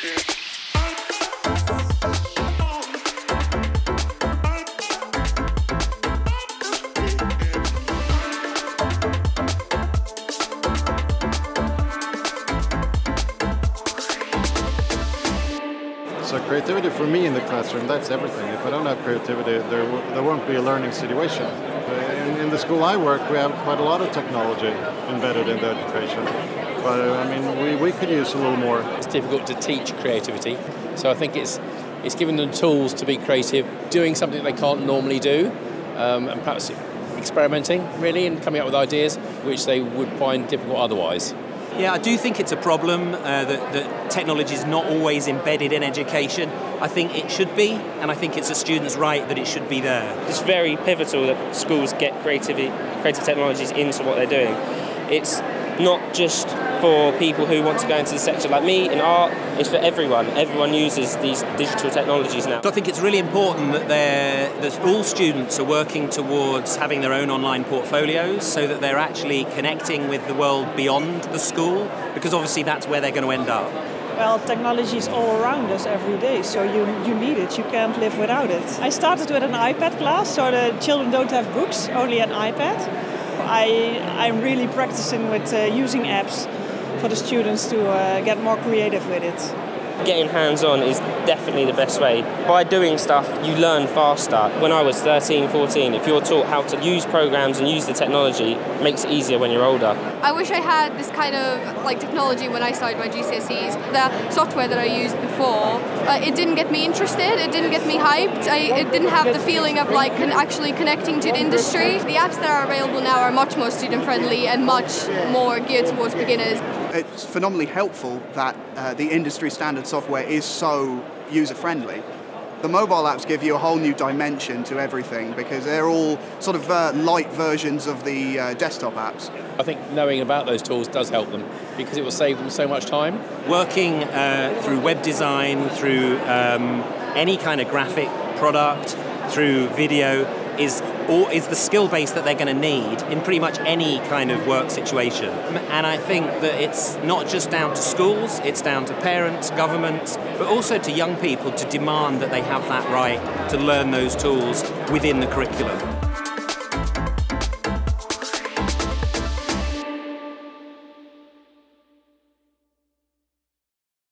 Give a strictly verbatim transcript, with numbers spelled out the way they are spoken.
So creativity for me in the classroom, that's everything. If I don't have creativity, there, w there won't be a learning situation. In, in the school I work, we have quite a lot of technology embedded in the education. But I mean, we, we could use a little more. It's difficult to teach creativity. So I think it's, it's giving them tools to be creative, doing something they can't normally do, um, and perhaps experimenting, really, and coming up with ideas which they would find difficult otherwise. Yeah, I do think it's a problem uh, that, that technology is not always embedded in education. I think it should be, and I think it's a student's right that it should be there. It's very pivotal that schools get creativity, creative technologies into what they're doing. It's not just for people who want to go into the sector like me in art, it's for everyone. Everyone uses these digital technologies now. So I think it's really important that, that all students are working towards having their own online portfolios so that they're actually connecting with the world beyond the school, because obviously that's where they're going to end up. Well, technology is all around us every day, so you, you need it, you can't live without it. I started with an iPad class, so the children don't have books, only an iPad. I, I'm really practicing with uh, using apps for the students to uh, get more creative with it. Getting hands-on is definitely the best way. By doing stuff, you learn faster. When I was thirteen, fourteen, if you're taught how to use programs and use the technology, it makes it easier when you're older. I wish I had this kind of like technology when I started my G C S Es. The software that I used before, uh, it didn't get me interested, it didn't get me hyped, I, it didn't have the feeling of like con actually connecting to the industry. The apps that are available now are much more student-friendly and much more geared towards beginners. It's phenomenally helpful that uh, the industry standard software is so user-friendly. The mobile apps give you a whole new dimension to everything because they're all sort of uh, light versions of the uh, desktop apps. I think knowing about those tools does help them because it will save them so much time. Working uh, through web design, through um, any kind of graphic product, through video, is or is the skill base that they're going to need in pretty much any kind of work situation. And I think that it's not just down to schools, it's down to parents, governments, but also to young people to demand that they have that right to learn those tools within the curriculum.